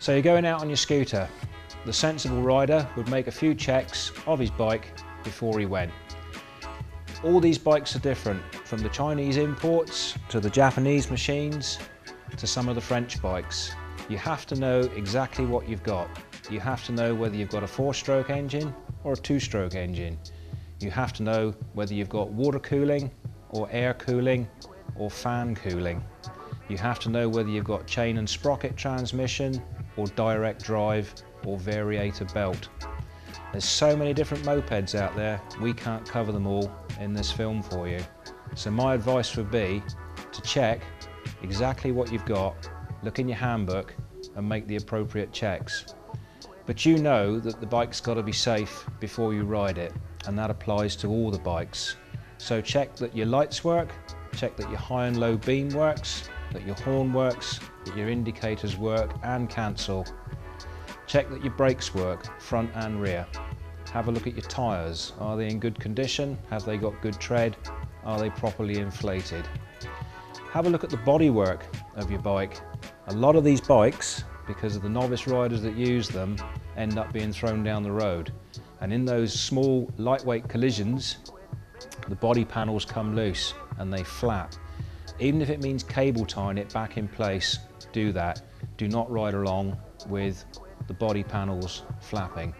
So you're going out on your scooter. The sensible rider would make a few checks of his bike before he went. All these bikes are different, from the Chinese imports to the Japanese machines to some of the French bikes. You have to know exactly what you've got. You have to know whether you've got a 4-stroke engine or a 2-stroke engine. You have to know whether you've got water cooling or air cooling or fan cooling. You have to know whether you've got chain and sprocket transmission or direct drive or variator belt. There's so many different mopeds out there, we can't cover them all in this film for you. So my advice would be to check exactly what you've got, look in your handbook and make the appropriate checks. But you know that the bike's got to be safe before you ride it, and that applies to all the bikes. So check that your lights work, check that your high and low beam works, that your horn works, that your indicators work and cancel. Check that your brakes work, front and rear. Have a look at your tyres. Are they in good condition? Have they got good tread? Are they properly inflated? Have a look at the bodywork of your bike. A lot of these bikes, because of the novice riders that use them, end up being thrown down the road. And in those small, lightweight collisions, the body panels come loose and they flap. Even if it means cable tying it back in place, do that. Do not ride along with the body panels flapping.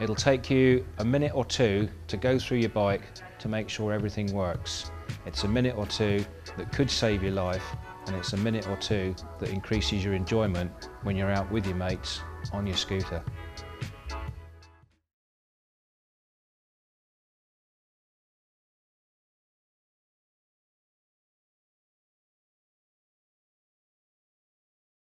It'll take you a minute or two to go through your bike to make sure everything works. It's a minute or two that could save your life, and it's a minute or two that increases your enjoyment when you're out with your mates on your scooter.